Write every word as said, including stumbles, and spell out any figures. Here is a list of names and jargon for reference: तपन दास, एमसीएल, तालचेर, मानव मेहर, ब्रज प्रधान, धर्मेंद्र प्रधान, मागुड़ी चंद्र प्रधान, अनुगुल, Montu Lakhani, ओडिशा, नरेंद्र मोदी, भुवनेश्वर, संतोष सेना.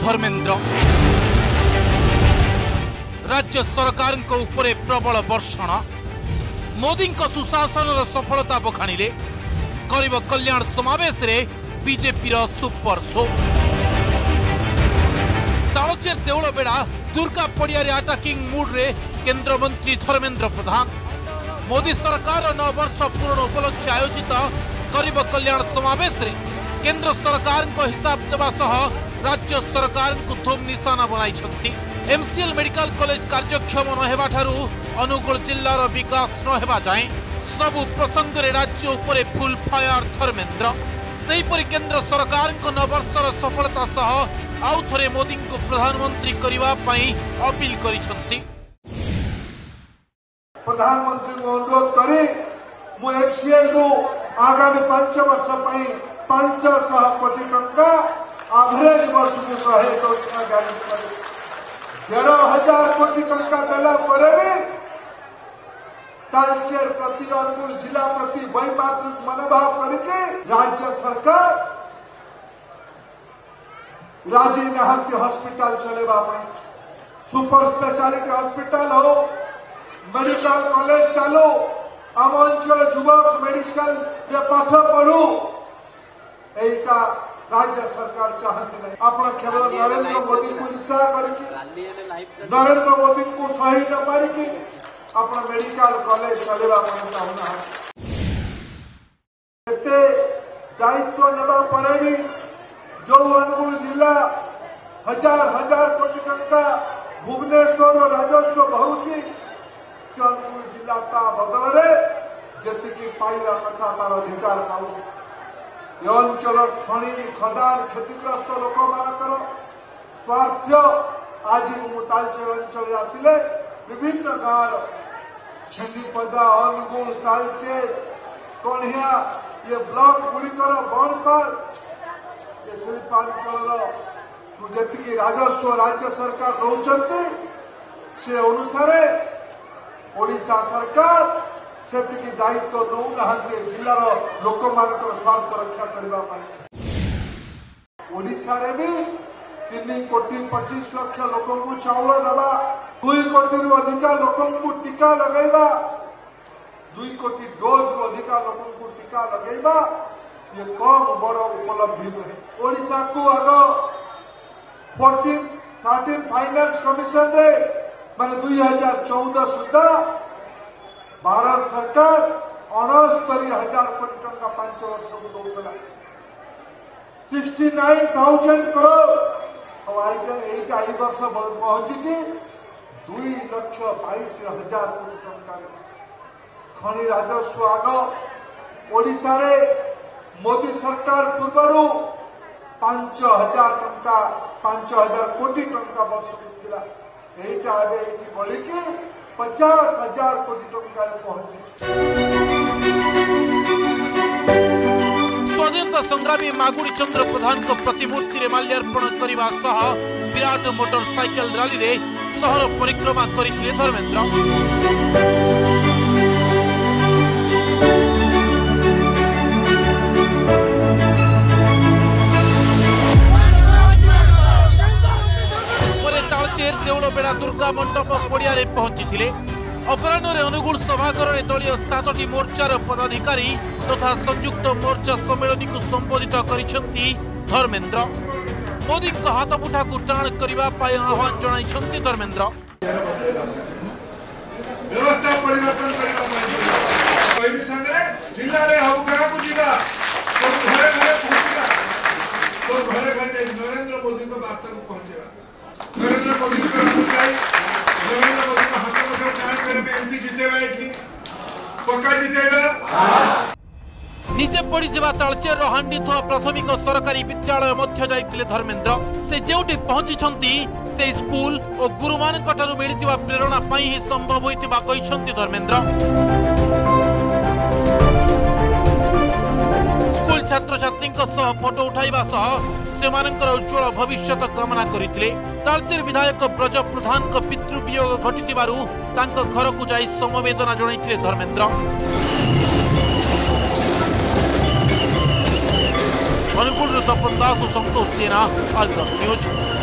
धर्मेंद्र राज्य सरकार को उपरे प्रबल वर्षण मोदी सुशासन सफलता बखाणिले गरीब कल्याण समावेश रे बीजेपी रो super show तालचेर Deulbera दुर्गा पड़िया रे अटैकिंग मूड रे केंद्र मंत्री धर्मेंद्र प्रधान मोदी सरकार रो नौ वर्ष पूर्ण उपलक्ष्य आयोजित गरीब कल्याण समावेश रे केंद्र सरकार को हिसाब देवा सह राज्य सरकार को थोम निशाना बनाई छथि। एमसीएल मेडिकल कॉलेज कार्यक्षम नहेबा ठारू अनुगुल जिल्ला रो विकास नहेबा जाए सबु प्रसंग रे राज्य उपरे फुल फायर धर्मेंद्र सेही परि केंद्र सरकार को नौ वर्षर सफलता सह आउ थरे मोदी को प्रधानमंत्री करबा पई अपील करि छथि। प्रधानमंत्री को अनुरोध करी मु एमसीएल को आगामी पांच वर्ष पई पांच सौ कोटी टका एवरेज वर्ष के सहाय योजना जारी करे ग्यारह हजार कोटी टका देला पर भी तालचेर प्रति अनुकूल जिला प्रति वैपात मनोभाव करके राज्य सरकार राज्य नाहक के हॉस्पिटल चलेबा में सुपर स्पेशलिटी हॉस्पिटल हो मेडिकल कॉलेज चालू आम अंचल युवक मेडिकल पाठ पढ़ू एटा राज्य सरकार चाहती नहीं। आप केवल नरेंद्र मोदी को हिस्सा करके नरेंद्र मोदी को सही न पारिकी आप मेडिकल कॉलेज चलेबा चाहूना एते दायित्व नेबा पड़े भी जो अनुगुल जिला हजार हजार कोटी टका भुवनेश्वर राजस्व बहुची अनुगुल जिला का बदल जी पाइला कथा तार अधिकार पाऊ ये अंचल खनि खदान क्षतिग्रस्त लोक मानकर स्वास्थ्य आज तालचेर अंचल आसिले विभिन्न गाँव छेंदीपदा अनुगुल तालचेर कणिया ये ब्लॉक गुड़िकर बंद कर ये शिल्पांचल जी राजस्व राज्य सरकार रोचते से अनुसार ओडिशा सरकार सेतिकी दायित्व नौना जिलार लोक मान स्वास्थ्य रक्षा करने भी तीन कोटी पच्चीस लक्ष लोक चाउल देवा दुई कोटी अधिका लोक टीका लगेगा दुई कोटी डोज अधिका लोक टीका लगेगा ये कम बड़ उपलब्धि नुहे। ओडिशा को आग फोर्टीन थर्टीन फाइनान्स कमिशन मान दुई हजार चौदह सुधा भारत सरकार अनस्तरी हजार कोटी टका पांच वर्ष को दौला सिक्सटी नाइन थाउजेंड करोड़ वर्ष पहुंची दुई लक्ष बाईस हजार कोटी टका खनि राजस्व आग ओडिशा रे मोदी सरकार पूर्व पांच हजार टका पांच हजार कोटी टका वर्ष को एटा बढ़ी कि पचास हजार कोटी टका स्वतंत्रता संग्रामी मागुड़ी चंद्र प्रधान को प्रतिमूर्ति माल्यार्पण करने सह विराट मोटरसाइकेल रैली रे सहर परिक्रमा करथिले धर्मेंद्र बेड़ा दुर्गा मंडप पड़िया पहुंची अपराह्न अनुगुल सभागर दलय सातटी मोर्चार पदाधिकारी तथा तो संयुक्त मोर्चा सम्मेलन को संबोधित धर्मेंद्र मोदी हाथ मुठा को टाण करने आह्वान जनाई धर्मेंद्र नरेंद्र मोदी नरेंद्र मोदी नरेंद्र मोदी का हाथ में काम करबे एमपी जितेबा कि पक्का जितेबा निजे पड़ी जेवा तालचेर रोहांडी थुआ प्राथमिक सरकारी विद्यालय मध्य जाइतिले धर्मेंद्र से जेउटी पहुंची छंती से स्कूल और गुरुमान कटारु मिलितिबा प्रेरणा पई ही संभव होइतिबा कहि छंती धर्मेंद्र। स्कूल छात्र छात्रीक सह फोटो उठाइबा सह सेमानंकर उज्ज्वल भविष्य कामना करथिले। तालचेर विधायक ब्रज प्रधान पितृ वियोग घटितिबारु तांको घर को जाई समवेदना जणाइथिले धर्मेंद्र। अनुकूल तपन दास और संतोष सेना आर न्यूज।